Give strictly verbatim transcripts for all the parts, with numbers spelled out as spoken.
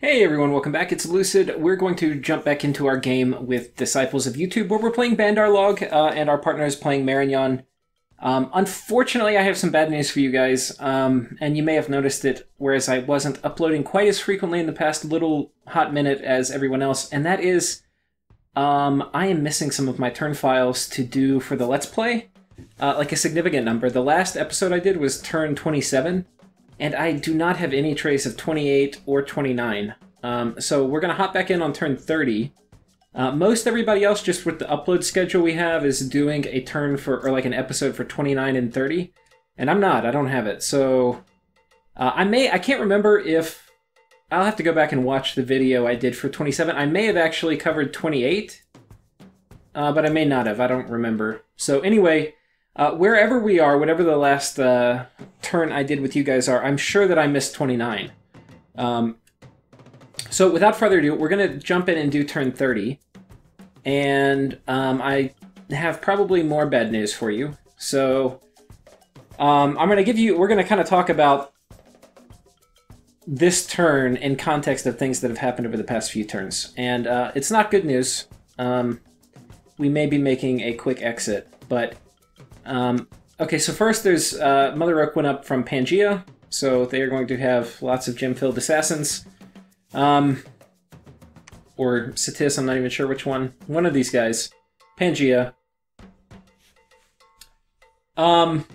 Hey everyone, welcome back. It's Lucid. We're going to jump back into our game with Disciples of YouTube, where we're playing Bandar-Log, uh, and our partner is playing Marignon. Um, unfortunately, I have some bad news for you guys, um, and you may have noticed it, whereas I wasn't uploading quite as frequently in the past little hot minute as everyone else, and that is, um, I am missing some of my turn files to do for the Let's Play, uh, like a significant number. The last episode I did was turn twenty-seven. And I do not have any trace of twenty-eight or twenty-nine. Um, so we're going to hop back in on turn thirty. Uh, most everybody else, just with the upload schedule we have, is doing a turn for, or like an episode for twenty-nine and thirty. And I'm not, I don't have it. So uh, I may, I can't remember if, I'll have to go back and watch the video I did for twenty-seven. I may have actually covered twenty-eight, uh, but I may not have, I don't remember. So anyway, Uh, wherever we are, whatever the last uh, turn I did with you guys are, I'm sure that I missed twenty-nine. Um, so without further ado, we're going to jump in and do turn thirty. And um, I have probably more bad news for you. So um, I'm going to give you, we're going to kind of talk about this turn in context of things that have happened over the past few turns. And uh, it's not good news. Um, we may be making a quick exit, but... Um, okay, so first there's, uh, Mother Oak went up from Pangea, so they are going to have lots of gem-filled assassins. Um, or Satis, I'm not even sure which one. One of these guys. Pangea. Um,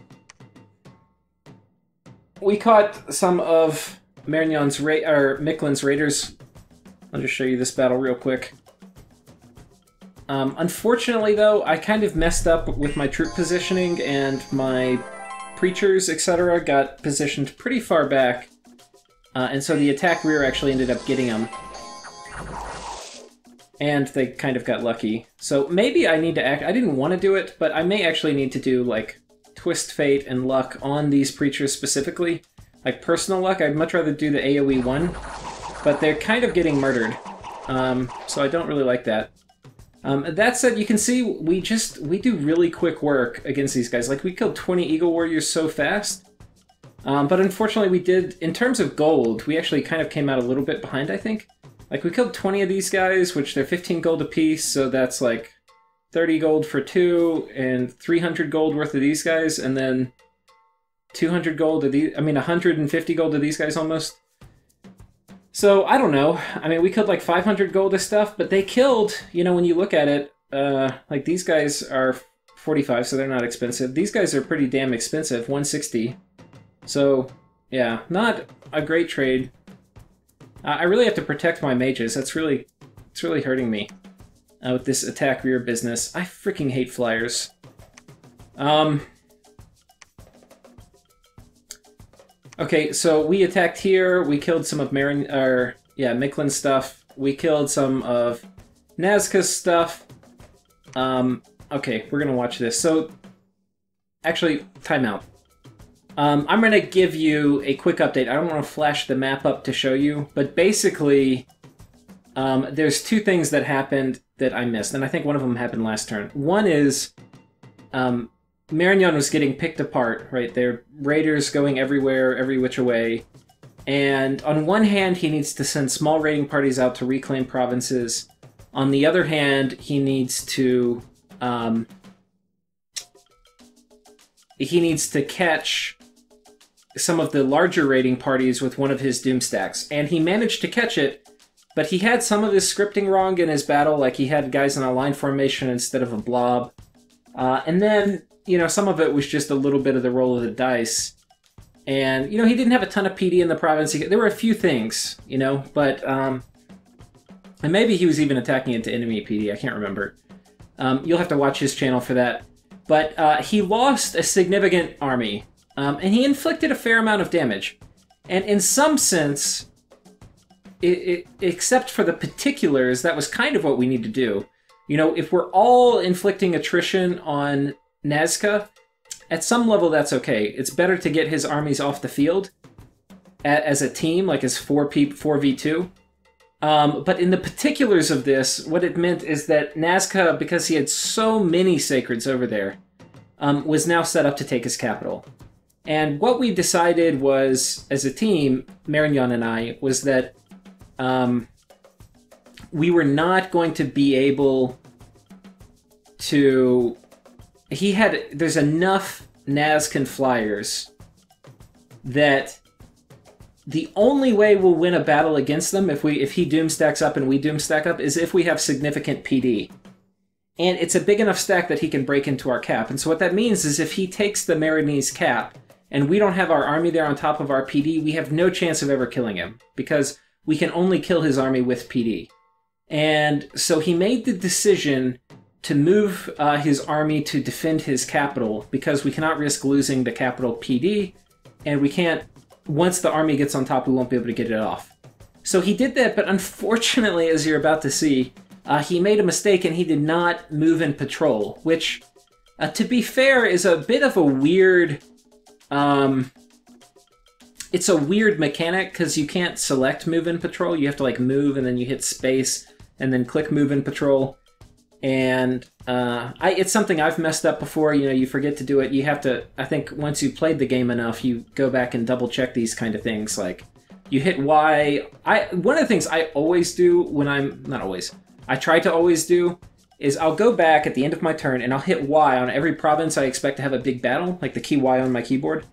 we caught some of Marignon's, ra or Mictlan's raiders. I'll just show you this battle real quick. Um, unfortunately, though, I kind of messed up with my troop positioning, and my preachers, et cetera, got positioned pretty far back, uh, and so the attack rear actually ended up getting them. And they kind of got lucky. So maybe I need to act- I didn't want to do it, but I may actually need to do, like, twist fate and luck on these preachers specifically. Like, personal luck, I'd much rather do the AoE one, but they're kind of getting murdered, um, so I don't really like that. Um, that said, you can see we just, we do really quick work against these guys. Like, we killed twenty Eagle Warriors so fast. Um, but unfortunately we did, in terms of gold, we actually kind of came out a little bit behind, I think. Like, we killed twenty of these guys, which they're fifteen gold apiece, so that's like thirty gold for two, and three hundred gold worth of these guys, and then two hundred gold of these, I mean one hundred fifty gold of these guys almost. So, I don't know. I mean, we killed like five hundred gold of stuff, but they killed, you know, when you look at it, uh, like these guys are forty-five, so they're not expensive. These guys are pretty damn expensive, one sixty. So, yeah, not a great trade. Uh, I really have to protect my mages. That's really, it's really hurting me uh, with this attack rear business. I freaking hate flyers. Um... Okay, so we attacked here, we killed some of Marin, or, yeah, Mictlan's stuff, we killed some of Nazca's stuff. Um, okay, we're gonna watch this. So, actually, timeout. Um, I'm gonna give you a quick update. I don't wanna flash the map up to show you, but basically, um, there's two things that happened that I missed, and I think one of them happened last turn. One is, um, Marignon was getting picked apart, right? They're raiders going everywhere, every which way. And on one hand, he needs to send small raiding parties out to reclaim provinces. On the other hand, he needs to... Um, he needs to catch some of the larger raiding parties with one of his doom stacks. And he managed to catch it, but he had some of his scripting wrong in his battle. Like, he had guys in a line formation instead of a blob. Uh, and then... You know, some of it was just a little bit of the roll of the dice. And, you know, he didn't have a ton of P D in the province. There were a few things, you know, but... Um, and maybe he was even attacking into enemy P D. I can't remember. Um, you'll have to watch his channel for that. But uh, he lost a significant army. Um, and he inflicted a fair amount of damage. And in some sense, it, it, except for the particulars, that was kind of what we need to do. You know, if we're all inflicting attrition on... Nazca, at some level that's okay. It's better to get his armies off the field as a team, like as four v two. Um, but in the particulars of this, what it meant is that Nazca, because he had so many sacreds over there, um, was now set up to take his capital. And what we decided was, as a team, Marignon and I, was that um, we were not going to be able to... He had... There's enough Nazcan flyers that the only way we'll win a battle against them, if we if he doom stacks up and we doom stack up, is if we have significant P D. And it's a big enough stack that he can break into our cap. And so what that means is if he takes the Marigny's cap and we don't have our army there on top of our P D, we have no chance of ever killing him, because we can only kill his army with P D. And so he made the decision to move uh, his army to defend his capital, because we cannot risk losing the capital P D, and we can't... Once the army gets on top, we won't be able to get it off. So he did that, but unfortunately, as you're about to see, uh, he made a mistake and he did not move in patrol, which, uh, to be fair, is a bit of a weird... Um, it's a weird mechanic, because you can't select move in patrol. You have to, like, move, and then you hit space, and then click move in patrol. And uh, I, it's something I've messed up before. You know, you forget to do it. You have to, I think once you've played the game enough, you go back and double check these kind of things. Like, you hit Y. I, one of the things I always do when I'm, not always, I try to always do, is I'll go back at the end of my turn and I'll hit Y on every province I expect to have a big battle, like the key Y on my keyboard.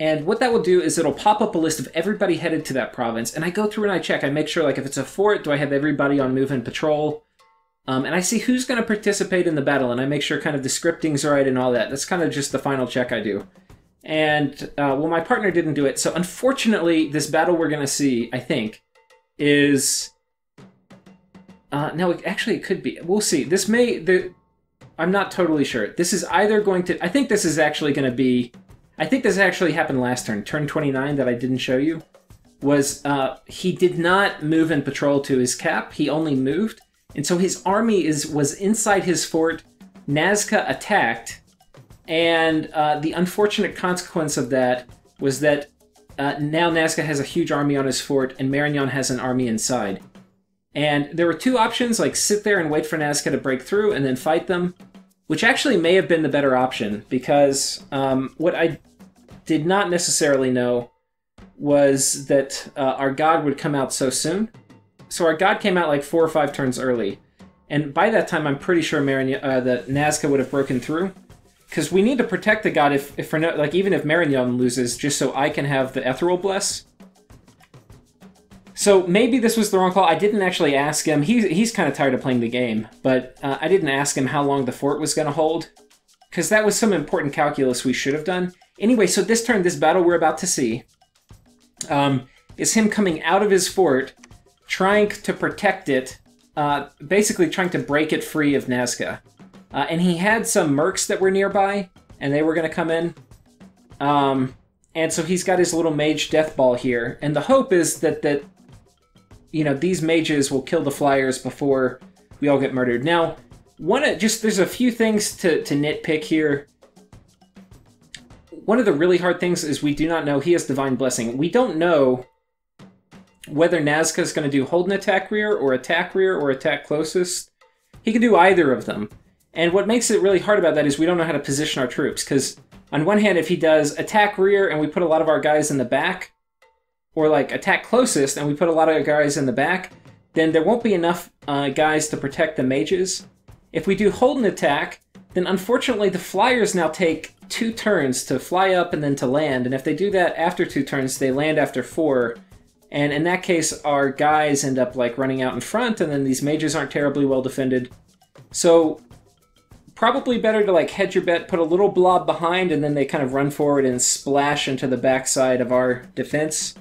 And what that will do is it'll pop up a list of everybody headed to that province. And I go through and I check. I make sure, like, if it's a fort, do I have everybody on move and patrol? Um, and I see who's going to participate in the battle, and I make sure kind of the scripting's right and all that. That's kind of just the final check I do. And, uh, well, my partner didn't do it, so unfortunately, this battle we're going to see, I think, is... Uh, no, it, actually, it could be. We'll see. This may... The, I'm not totally sure. This is either going to... I think this is actually going to be... I think this actually happened last turn. Turn twenty-nine that I didn't show you was... Uh, he did not move and patrol to his cap. He only moved. And so his army is was inside his fort. Nazca attacked, and uh, the unfortunate consequence of that was that uh, now Nazca has a huge army on his fort, and Marignon has an army inside. And there were two options, like sit there and wait for Nazca to break through and then fight them, which actually may have been the better option, because um, what I did not necessarily know was that uh, our god would come out so soon. So our god came out like four or five turns early, and by that time I'm pretty sure Marigny uh, that Nazca would have broken through, because we need to protect the god if, if for no, like even if Marignon loses, just so I can have the ethereal bless. So maybe this was the wrong call. I didn't actually ask him. He, he's kind of tired of playing the game, but uh, I didn't ask him how long the fort was going to hold, because that was some important calculus we should have done. Anyway, so this turn, this battle we're about to see, um, is him coming out of his fort, trying to protect it, uh, basically trying to break it free of Nazca. Uh, and he had some mercs that were nearby, and they were going to come in. Um, and so he's got his little mage death ball here, and the hope is that, that you know, these mages will kill the flyers before we all get murdered. Now, one just there's a few things to, to nitpick here. One of the really hard things is we do not know. He has Divine Blessing. We don't know whether Nazca is going to do hold an attack rear, or attack rear, or attack closest. He can do either of them. And what makes it really hard about that is we don't know how to position our troops, because on one hand, if he does attack rear and we put a lot of our guys in the back, or like attack closest and we put a lot of our guys in the back, then there won't be enough uh, guys to protect the mages. If we do hold an attack, then unfortunately the flyers now take two turns to fly up and then to land, and if they do that after two turns, they land after four. And in that case, our guys end up like running out in front, and then these mages aren't terribly well defended. So probably better to like hedge your bet, put a little blob behind, and then they kind of run forward and splash into the backside of our defense.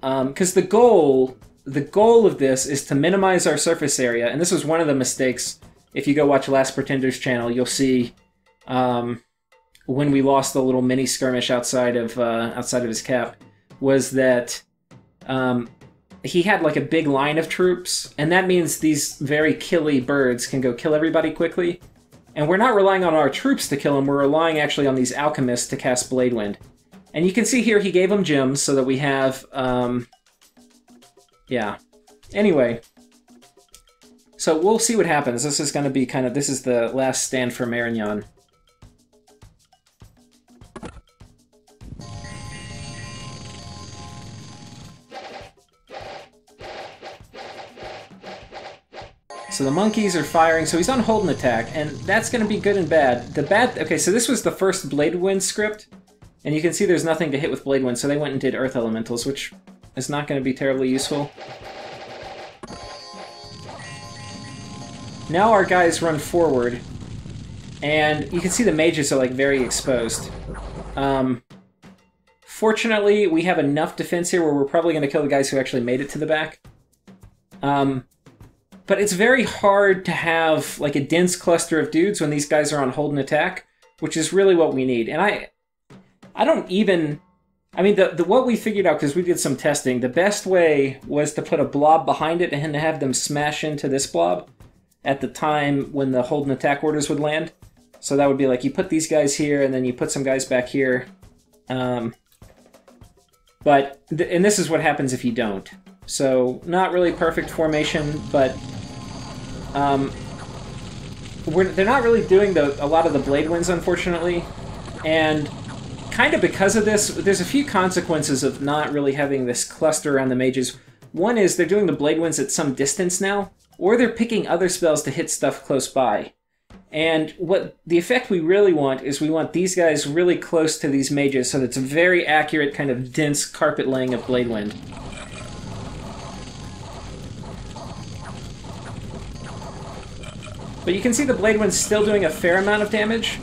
Because um, the goal, the goal of this is to minimize our surface area, and this was one of the mistakes. If you go watch Last Pretender's channel, you'll see um, when we lost the little mini skirmish outside of uh, outside of his cap, was that. Um, he had like a big line of troops, and that means these very killy birds can go kill everybody quickly. And we're not relying on our troops to kill them, we're relying actually on these alchemists to cast Bladewind. And you can see here he gave them gems so that we have, um, yeah. Anyway, so we'll see what happens. This is going to be kind of, this is the last stand for Marignon. So the monkeys are firing, so he's on hold and attack, and that's going to be good and bad. The bad... Okay, so this was the first Blade Wind script, and you can see there's nothing to hit with Blade Wind, so they went and did Earth Elementals, which is not going to be terribly useful. Now our guys run forward, and you can see the mages are, like, very exposed. Um, fortunately, we have enough defense here where we're probably going to kill the guys who actually made it to the back. Um, but it's very hard to have, like, a dense cluster of dudes when these guys are on hold and attack, which is really what we need. And I... I don't even... I mean, the, the what we figured out, because we did some testing, the best way was to put a blob behind it and to have them smash into this blob at the time when the hold and attack orders would land. So that would be like, you put these guys here, and then you put some guys back here. Um, but, th and this is what happens if you don't. So, not really perfect formation, but... Um, we're, they're not really doing the, a lot of the blade winds, unfortunately. And... kind of because of this, there's a few consequences of not really having this cluster around the mages. One is they're doing the blade winds at some distance now, or they're picking other spells to hit stuff close by. And what the effect we really want is we want these guys really close to these mages, so that's a very accurate kind of dense carpet laying of blade wind. But you can see the blade wind's still doing a fair amount of damage.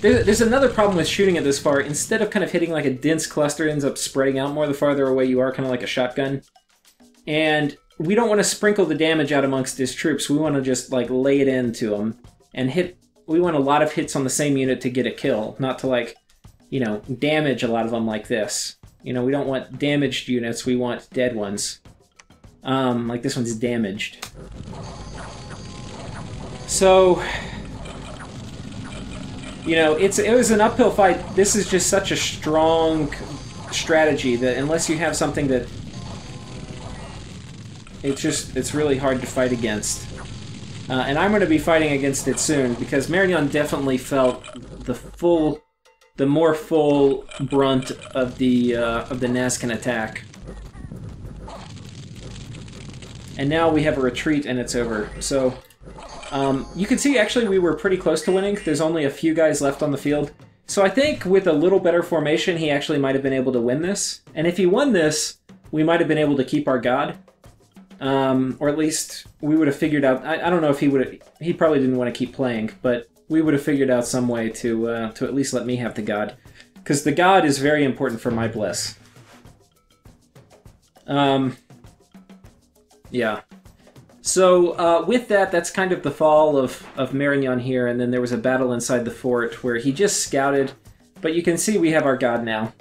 There's another problem with shooting it this far. Instead of kind of hitting like a dense cluster, it ends up spreading out more the farther away you are, kind of like a shotgun. And we don't want to sprinkle the damage out amongst his troops. We want to just like lay it into them and hit. We want a lot of hits on the same unit to get a kill, not to like, you know, damage a lot of them like this. You know, we don't want damaged units. We want dead ones. Um, like this one's damaged. So... You know, it's it was an uphill fight. This is just such a strong strategy that unless you have something that... It's just, it's really hard to fight against. Uh, and I'm going to be fighting against it soon, because Marignon definitely felt the full, the more full brunt of the, uh, of the Nazcan attack. And now we have a retreat and it's over, so... Um, you can see, actually, we were pretty close to winning. There's only a few guys left on the field. So I think with a little better formation, he actually might have been able to win this. And if he won this, we might have been able to keep our god. Um, or at least we would have figured out... I, I don't know if he would have... He probably didn't want to keep playing, but we would have figured out some way to, uh, to at least let me have the god. Because the god is very important for my bliss. Um, yeah. So, uh, with that, that's kind of the fall of, of Marignon here, and then there was a battle inside the fort where he just scouted, but you can see we have our god now.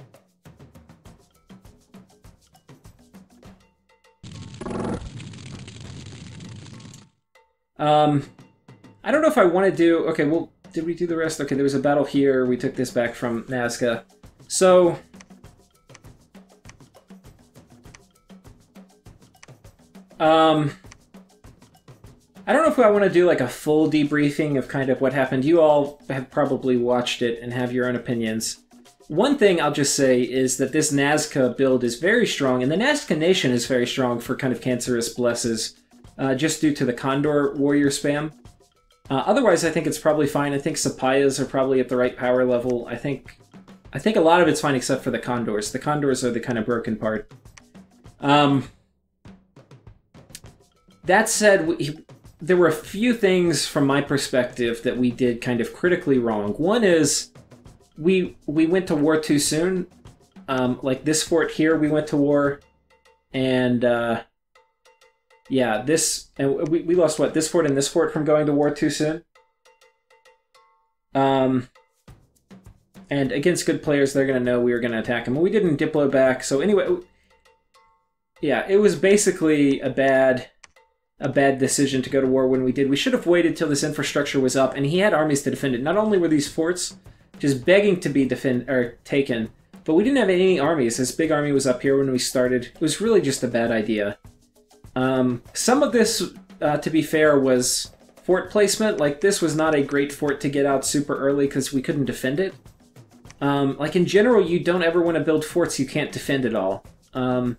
Um, I don't know if I want to do... Okay, well, did we do the rest? Okay, there was a battle here, we took this back from Nazca. So... Um... I don't know if I want to do like a full debriefing of kind of what happened. You all have probably watched it and have your own opinions. One thing I'll just say is that this Nazca build is very strong, and the Nazca Nation is very strong for kind of cancerous blesses, uh, just due to the Condor Warrior spam. Uh, otherwise, I think it's probably fine. I think Sapayas are probably at the right power level. I think, I think a lot of it's fine except for the Condors. The Condors are the kind of broken part. Um, that said, we... There were a few things from my perspective that we did kind of critically wrong. One is we we went to war too soon. Um, like this fort here, we went to war, and uh, yeah, this and we we lost what this fort and this fort from going to war too soon. Um, and against good players, they're gonna know we were gonna attack them. We didn't diplo back, so anyway, yeah, it was basically a bad. a bad decision to go to war when we did. We should have waited till this infrastructure was up, and he had armies to defend it. Not only were these forts just begging to be defend or taken, but we didn't have any armies. This big army was up here when we started. It was really just a bad idea. Um, some of this, uh, to be fair, was fort placement. Like, this was not a great fort to get out super early because we couldn't defend it. Um, like, in general, you don't ever want to build forts you can't defend at all. Um,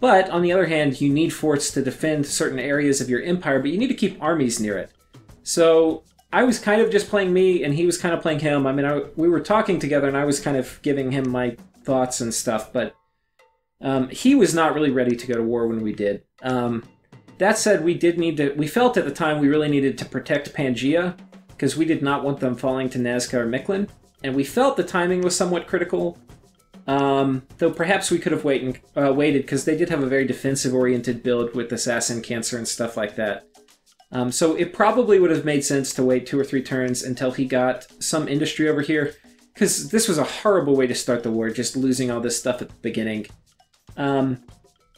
But on the other hand, you need forts to defend certain areas of your empire, but you need to keep armies near it. So I was kind of just playing me, and he was kind of playing him. I mean, I, we were talking together, and I was kind of giving him my thoughts and stuff, but um, he was not really ready to go to war when we did. Um, that said, we did need to... We felt at the time we really needed to protect Pangaea, because we did not want them falling to Nazca or Mictlan, and we felt the timing was somewhat critical. Um, though perhaps we could have wait uh, waited, because they did have a very defensive-oriented build with Assassin Cancer and stuff like that. Um, so it probably would have made sense to wait two or three turns until he got some industry over here, because this was a horrible way to start the war, just losing all this stuff at the beginning. Um,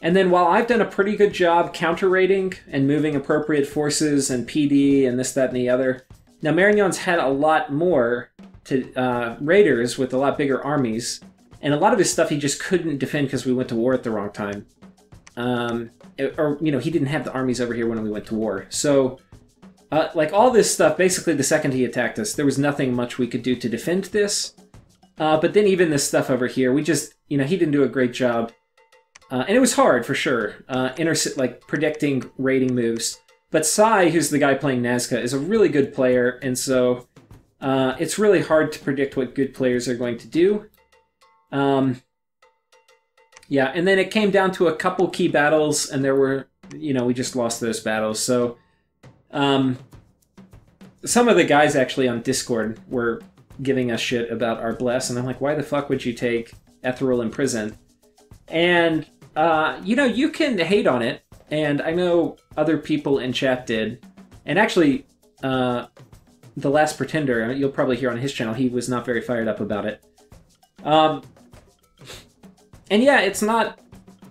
and then while I've done a pretty good job counter-rating and moving appropriate forces and P D and this, that, and the other, now Marignon's had a lot more to uh, raiders with a lot bigger armies, and a lot of his stuff he just couldn't defend because we went to war at the wrong time. Um, or, you know, he didn't have the armies over here when we went to war. So, uh, like, all this stuff, basically the second he attacked us, there was nothing much we could do to defend this. Uh, but then even this stuff over here, we just, you know, he didn't do a great job. Uh, and it was hard, for sure, uh, intercept, like, predicting raiding moves. But Sai, who's the guy playing Nazca, is a really good player, and so uh, it's really hard to predict what good players are going to do. Um, yeah, and then it came down to a couple key battles, and there were, you know, we just lost those battles. So, um, some of the guys actually on Discord were giving us shit about our bless, and I'm like, why the fuck would you take Ethereal in prison? And, uh, you know, you can hate on it, and I know other people in chat did, and actually, uh, The Last Pretender, you'll probably hear on his channel, he was not very fired up about it. Um, and yeah, it's not,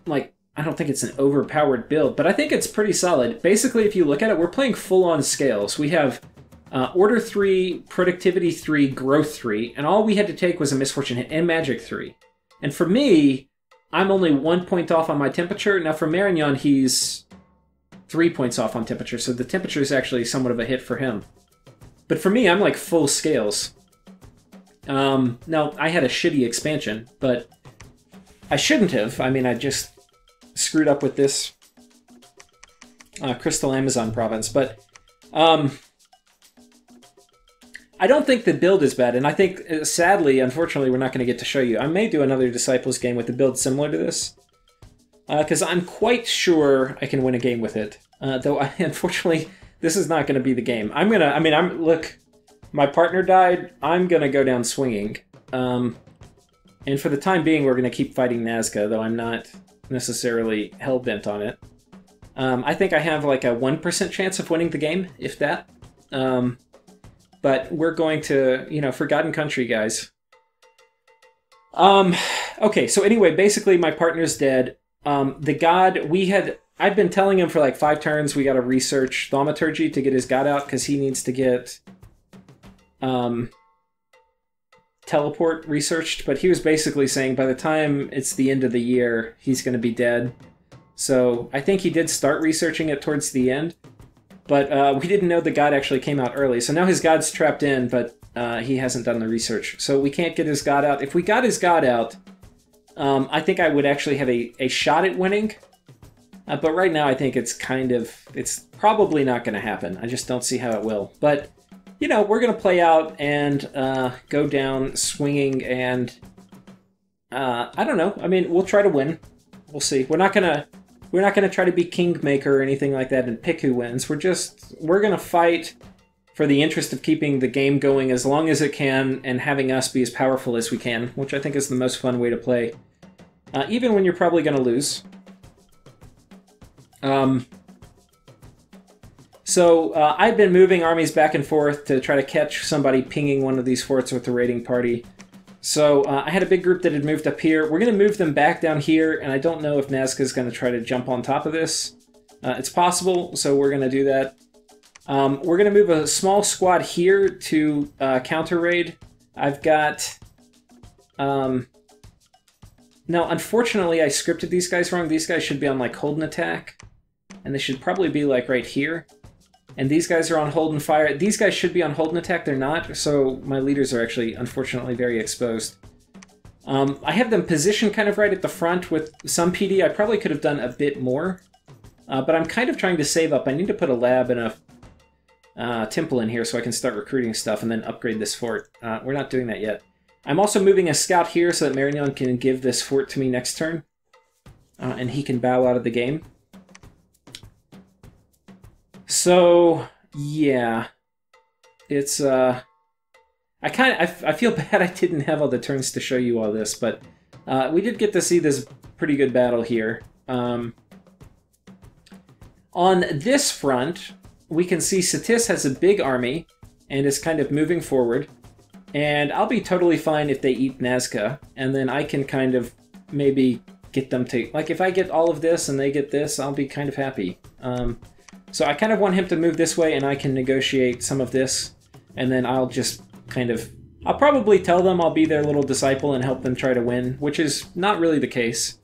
like, I don't think it's an overpowered build, but I think it's pretty solid. Basically, if you look at it, we're playing full-on scales. We have uh, Order three, Productivity three, Growth three, and all we had to take was a Misfortune hit, and Magic three. And for me, I'm only one point off on my temperature. Now for Marignon, he's three points off on temperature, so the temperature is actually somewhat of a hit for him. But for me, I'm like full scales. Um, now, I had a shitty expansion, but I shouldn't have. I mean, I just screwed up with this uh, Crystal Amazon province. But um, I don't think the build is bad, and I think, uh, sadly, unfortunately, we're not going to get to show you. I may do another Disciples game with a build similar to this, because uh, I'm quite sure I can win a game with it. Uh, though, I, unfortunately, this is not going to be the game. I'm going to, I mean, I'm, look... My partner died, I'm gonna go down swinging. Um, and for the time being, we're gonna keep fighting Nazca, though I'm not necessarily hell-bent on it. Um, I think I have like a one percent chance of winning the game, if that. Um, but we're going to, you know, Forgotten Country, guys. Um, okay, so anyway, basically my partner's dead. Um, the god, we had... I've been telling him for like five turns we gotta research Thaumaturgy to get his god out, because he needs to get... Um, teleport researched, but he was basically saying by the time it's the end of the year, he's going to be dead. So I think he did start researching it towards the end, but uh, we didn't know the god actually came out early. So now his god's trapped in, but uh, he hasn't done the research. So we can't get his god out. If we got his god out, um, I think I would actually have a, a shot at winning. Uh, but right now I think it's kind of, it's probably not going to happen. I just don't see how it will. But you know, we're going to play out and uh, go down swinging and, uh, I don't know. I mean, we'll try to win. We'll see. We're not going to, we're not going to try to be kingmaker or anything like that and pick who wins. We're just, we're going to fight for the interest of keeping the game going as long as it can and having us be as powerful as we can, which I think is the most fun way to play. Uh, even when you're probably going to lose. Um... So uh, I've been moving armies back and forth to try to catch somebody pinging one of these forts with the raiding party. So uh, I had a big group that had moved up here. We're going to move them back down here, and I don't know if Nazca is going to try to jump on top of this. Uh, it's possible, so we're going to do that. Um, we're going to move a small squad here to uh, counter raid. I've got... Um, now, unfortunately, I scripted these guys wrong. These guys should be on like hold and attack, and they should probably be like right here. And these guys are on hold and fire. These guys should be on hold and attack. They're not, so my leaders are actually, unfortunately, very exposed. Um, I have them positioned kind of right at the front with some P D. I probably could have done a bit more, uh, but I'm kind of trying to save up. I need to put a lab and a uh, temple in here so I can start recruiting stuff and then upgrade this fort. Uh, we're not doing that yet. I'm also moving a scout here so that Marignon can give this fort to me next turn, uh, and he can bow out of the game. So, yeah, it's, uh, I kind of, I, I feel bad I didn't have all the turns to show you all this, but uh, we did get to see this pretty good battle here. Um, on this front, we can see Satis has a big army and is kind of moving forward, and I'll be totally fine if they eat Nazca, and then I can kind of maybe get them to, like, if I get all of this and they get this, I'll be kind of happy. Um... So I kind of want him to move this way, and I can negotiate some of this, and then I'll just kind of... I'll probably tell them I'll be their little disciple and help them try to win, which is not really the case.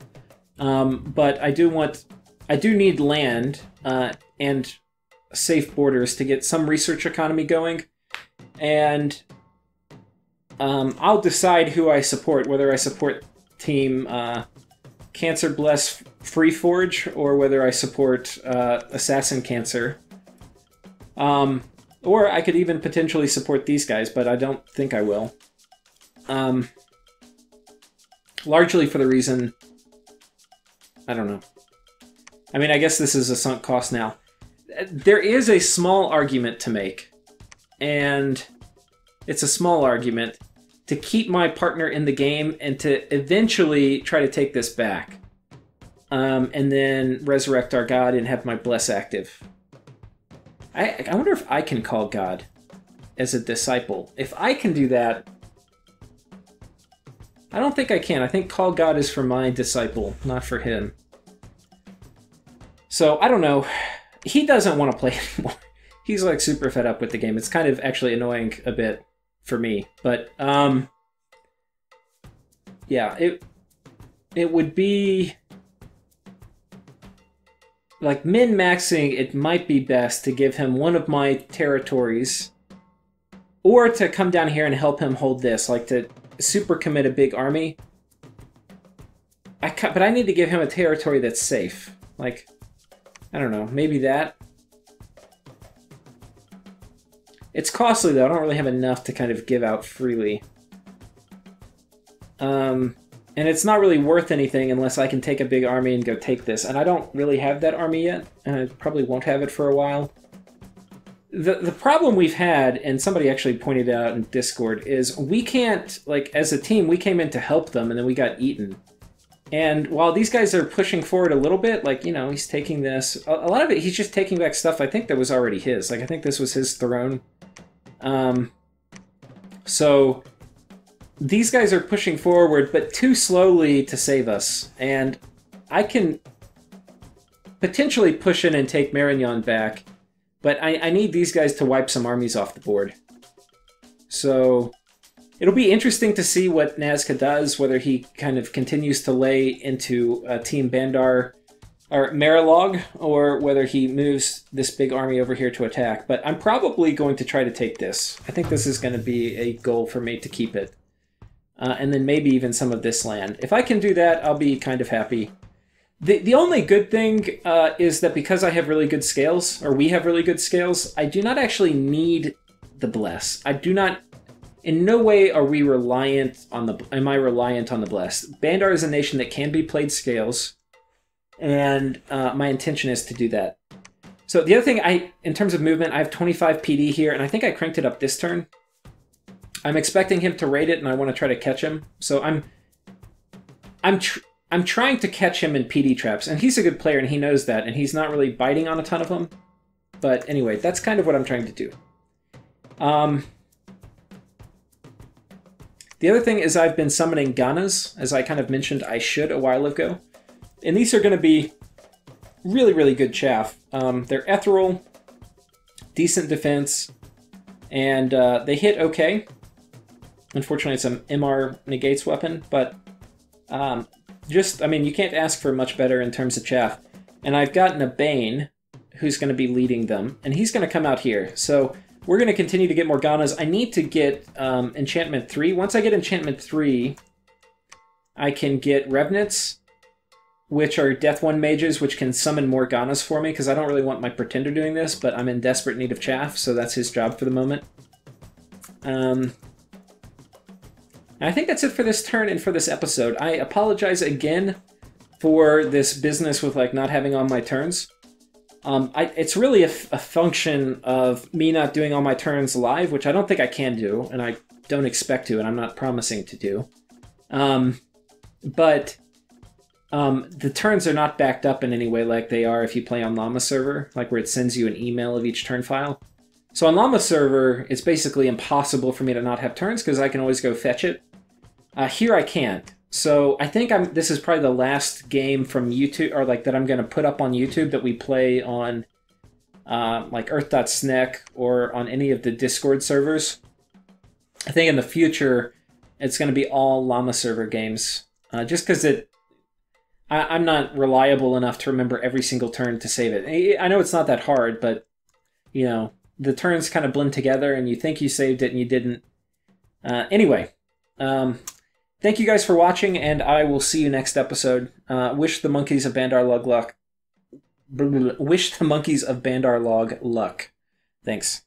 Um, but I do want... I do need land uh, and safe borders to get some research economy going, and um, I'll decide who I support, whether I support Team... Uh, Cancer Bless Freeforge, or whether I support uh, Assassin Cancer. Um, or I could even potentially support these guys, but I don't think I will. Um, largely for the reason... I don't know. I mean, I guess this is a sunk cost now. There is a small argument to make, and it's a small argument, to keep my partner in the game and to eventually try to take this back. Um, and then resurrect our god and have my bless active. I, I wonder if I can call God as a disciple. If I can do that... I don't think I can. I think call God is for my disciple, not for him. So, I don't know. He doesn't want to play anymore. He's like super fed up with the game. It's kind of actually annoying a bit. For me, but um, yeah, it it would be like min-maxing. It might be best to give him one of my territories, or to come down here and help him hold this, like to super commit a big army. I ca- but I need to give him a territory that's safe. Like, I don't know, maybe that. It's costly, though. I don't really have enough to kind of give out freely. Um, and it's not really worth anything unless I can take a big army and go take this. And I don't really have that army yet, and I probably won't have it for a while. The, the problem we've had, and somebody actually pointed out in Discord, is we can't, like, as a team, we came in to help them, and then we got eaten. And while these guys are pushing forward a little bit, like, you know, he's taking this. A, a lot of it, he's just taking back stuff I think that was already his. Like, I think this was his throne. Um, so these guys are pushing forward, but too slowly to save us. And I can potentially push in and take Marignon back, but I, I need these guys to wipe some armies off the board. So it'll be interesting to see what Nazca does, whether he kind of continues to lay into uh, Team Bandar or Marignon, or whether he moves this big army over here to attack. But I'm probably going to try to take this. I think this is going to be a goal for me to keep it. Uh, and then maybe even some of this land. If I can do that, I'll be kind of happy. The, the only good thing uh, is that because I have really good scales, or we have really good scales, I do not actually need the bless. I do not... In no way are we reliant on the... Am I reliant on the bless? Bandar is a nation that can be played scales. And uh, my intention is to do that. So the other thing, I, in terms of movement, I have twenty-five P D here, and I think I cranked it up this turn. I'm expecting him to raid it, and I want to try to catch him. So I'm, I'm, tr I'm trying to catch him in P D traps, and he's a good player, and he knows that, and he's not really biting on a ton of them. But anyway, that's kind of what I'm trying to do. Um, the other thing is I've been summoning Ghanas, as I kind of mentioned I should a while ago. And these are going to be really, really good chaff. Um, they're ethereal, decent defense, and uh, they hit okay. Unfortunately, it's an M R negates weapon, but um, just, I mean, you can't ask for much better in terms of chaff. And I've gotten a Bane who's going to be leading them, and he's going to come out here. So we're going to continue to get more Ghanas. I need to get um, Enchantment three. Once I get Enchantment three... I can get Revenants, which are Death One mages, which can summon Morganas for me, because I don't really want my Pretender doing this, but I'm in desperate need of chaff, so that's his job for the moment. Um, I think that's it for this turn and for this episode. I apologize again for this business with like not having all my turns. Um, I, it's really a, a function of me not doing all my turns live, which I don't think I can do, and I don't expect to, and I'm not promising to do. Um, but um, the turns are not backed up in any way like they are if you play on Llama Server, like where it sends you an email of each turn file. So on Llama Server, it's basically impossible for me to not have turns because I can always go fetch it. Uh, here I can't. So I think I'm. This is probably the last game from YouTube, or like that I'm going to put up on YouTube that we play on, uh, like earth dot snec or on any of the Discord servers. I think in the future, it's going to be all Llama Server games, uh, just because it. I, I'm not reliable enough to remember every single turn to save it. I know it's not that hard, but you know the turns kind of blend together, and you think you saved it and you didn't. Uh, anyway. Um, Thank you guys for watching, and I will see you next episode. Uh, wish the monkeys of Bandar-Log luck. Wish the monkeys of Bandar-Log luck. Thanks.